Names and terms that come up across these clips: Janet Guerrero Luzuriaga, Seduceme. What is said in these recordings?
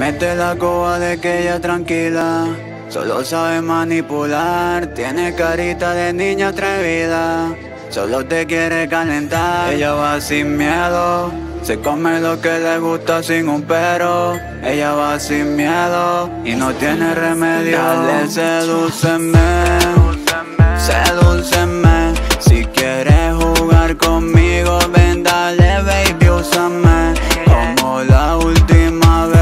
mete la coba de que ella tranquila, solo sabe manipular, tiene carita de niña atrevida, solo te quiere calentar. Ella va sin miedo, se come lo que le gusta sin un pero. Ella va sin miedo y no tiene remedio. Dale, sedúceme, sedúceme. Si quieres jugar conmigo, ven, dale, baby, úsame. Como la última vez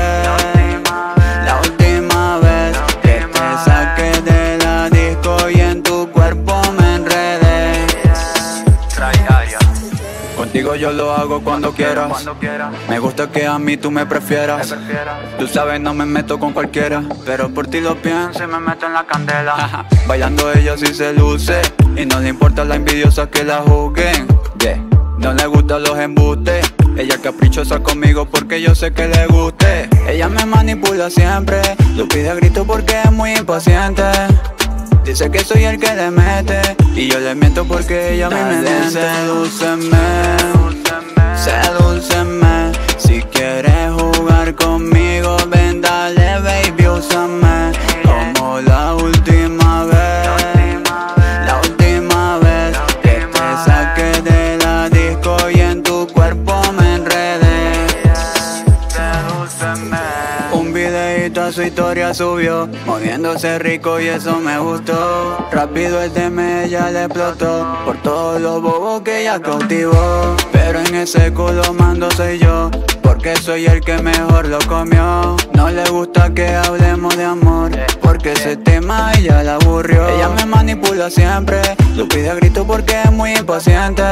que te saqué de la disco y en tu cuerpo me enredé. Contigo yo lo hago cuando quieras. Me gusta que a mí tú me prefieras. Tú sabes, no me meto con cualquiera, pero por ti lo pienso y me meto en la candela. Bailando ella sí se luce y no le importa la envidiosa que la juzguen. Yeah. No le gustan los embustes. Ella es caprichosa conmigo porque yo sé que le guste. Ella me manipula siempre, lo pide a grito porque es muy impaciente. Dice que soy el que le mete y yo le miento porque ella a mí me miente. Sedúceme, sedúceme. Si quieres jugar conmigo, ven, dale, baby, úsame. Como la última vez, la última vez que te saqué de la disco y en tu cuerpo me su historia subió, moviéndose rico y eso me gustó. Rápido el tema ella le explotó, por todos los bobos que ella cautivó. Pero en ese culo mando soy yo, porque soy el que mejor lo comió. No le gusta que hablemos de amor, porque ese tema ella la aburrió. Ella me manipula siempre, lo pide a grito porque es muy impaciente.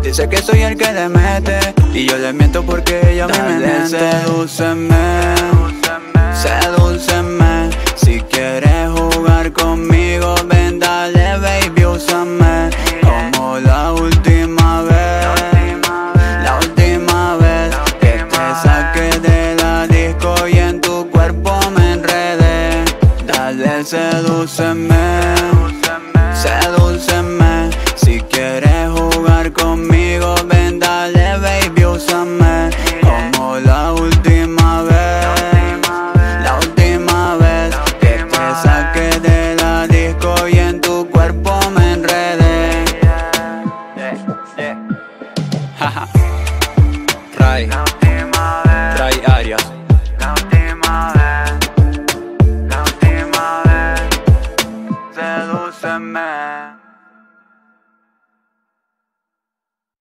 Dice que soy el que le mete y yo le miento porque ella me miente. Sedúceme, sedúceme. Si quieres jugar conmigo, ven, dale, baby, úsame. Como la última vez que te saqué de la disco y en tu cuerpo me enredé. Dale, sedúceme, sedúceme. Si quieres jugar conmigo, ven, dale, baby, úsame. Como la última vez, right.